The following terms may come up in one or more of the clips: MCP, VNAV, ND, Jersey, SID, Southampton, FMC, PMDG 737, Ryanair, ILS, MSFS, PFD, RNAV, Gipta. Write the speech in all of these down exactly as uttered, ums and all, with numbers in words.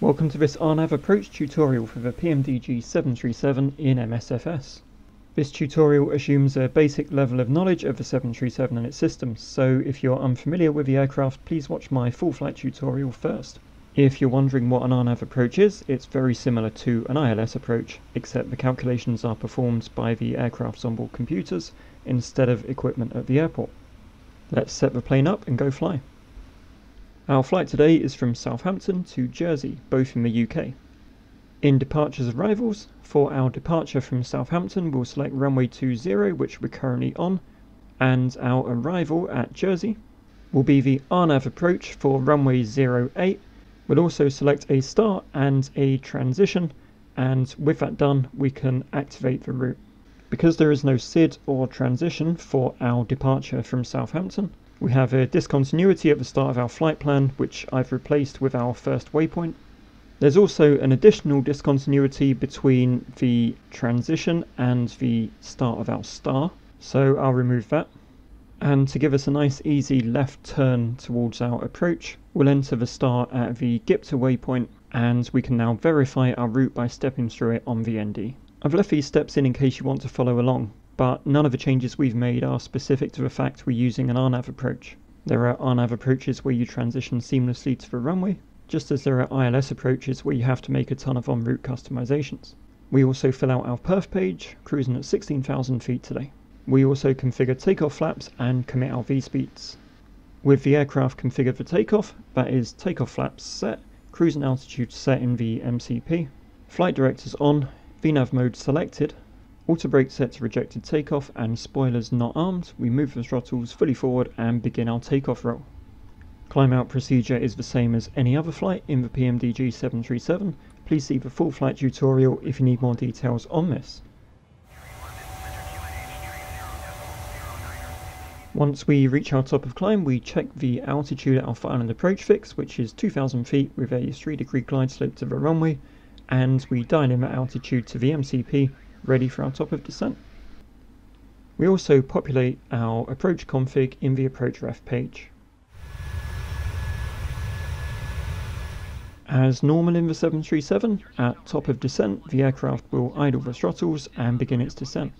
Welcome to this R NAV approach tutorial for the P M D G seven thirty-seven in M S F S. This tutorial assumes a basic level of knowledge of the seven thirty-seven and its systems, so if you're unfamiliar with the aircraft, please watch my full flight tutorial first. If you're wondering what an R NAV approach is, it's very similar to an I L S approach, except the calculations are performed by the aircraft's onboard computers instead of equipment at the airport. Let's set the plane up and go fly. Our flight today is from Southampton to Jersey, both in the U K. In departures and arrivals, for our departure from Southampton we'll select runway two zero, which we're currently on, and our arrival at Jersey will be the R NAV approach for runway zero eight. We'll also select a start and a transition, and with that done we can activate the route. Because there is no S I D or transition for our departure from Southampton, we have a discontinuity at the start of our flight plan, which I've replaced with our first waypoint. There's also an additional discontinuity between the transition and the start of our star, so I'll remove that. And to give us a nice easy left turn towards our approach, we'll enter the star at the Gipta waypoint, and we can now verify our route by stepping through it on the N D. I've left these steps in in case you want to follow along, but none of the changes we've made are specific to the fact we're using an R NAV approach. There are R NAV approaches where you transition seamlessly to the runway, just as there are I L S approaches where you have to make a ton of en route customizations. We also fill out our perf page, cruising at sixteen thousand feet today. We also configure takeoff flaps and commit our V-speeds. With the aircraft configured for takeoff, that is takeoff flaps set, cruising altitude set in the M C P, flight directors on, V NAV mode selected, autobrake set to rejected takeoff and spoilers not armed, we move the throttles fully forward and begin our takeoff roll. Climb out procedure is the same as any other flight in the P M D G seven thirty-seven. Please see the full flight tutorial if you need more details on this. Once we reach our top of climb, we check the altitude at our final approach fix, which is two thousand feet with a three degree glide slope to the runway, and we dial in that altitude to the M C P, ready for our top of descent. We also populate our approach config in the approach ref page. As normal in the seven thirty-seven, at top of descent the aircraft will idle the throttles and begin its descent.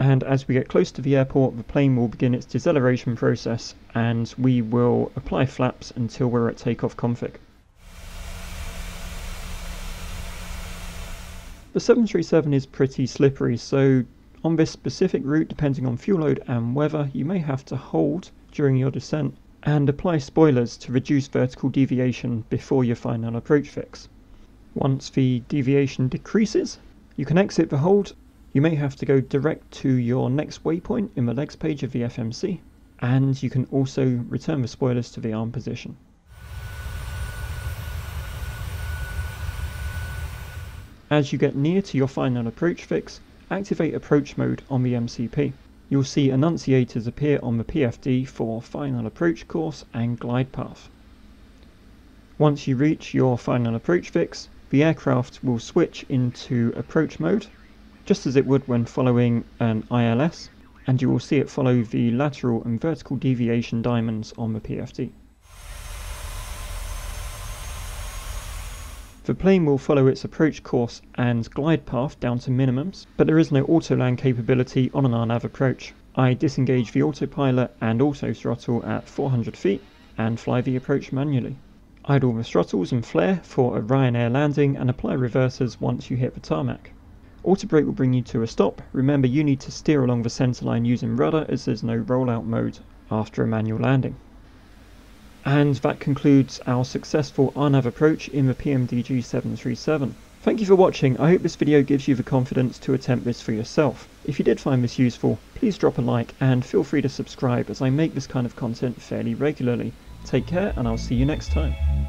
And as we get close to the airport, the plane will begin its deceleration process and we will apply flaps until we're at takeoff config. The seven thirty-seven is pretty slippery, so on this specific route, depending on fuel load and weather, you may have to hold during your descent and apply spoilers to reduce vertical deviation before your final approach fix. Once the deviation decreases, you can exit the hold. You may have to go direct to your next waypoint in the legs page of the F M C, and you can also return the spoilers to the arm position. As you get near to your final approach fix, activate approach mode on the M C P. You'll see enunciators appear on the P F D for final approach course and glide path. Once you reach your final approach fix, the aircraft will switch into approach mode, just as it would when following an I L S, and you will see it follow the lateral and vertical deviation diamonds on the P F D. The plane will follow its approach course and glide path down to minimums, but there is no autoland capability on an R NAV approach. I disengage the autopilot and auto throttle at four hundred feet and fly the approach manually. Idle the throttles and flare for a Ryanair landing and apply reversers once you hit the tarmac. Autobrake will bring you to a stop. Remember, you need to steer along the centerline using rudder as there's no rollout mode after a manual landing. And that concludes our successful R NAV approach in the P M D G seven thirty-seven. Thank you for watching. I hope this video gives you the confidence to attempt this for yourself. If you did find this useful, please drop a like and feel free to subscribe as I make this kind of content fairly regularly. Take care and I'll see you next time.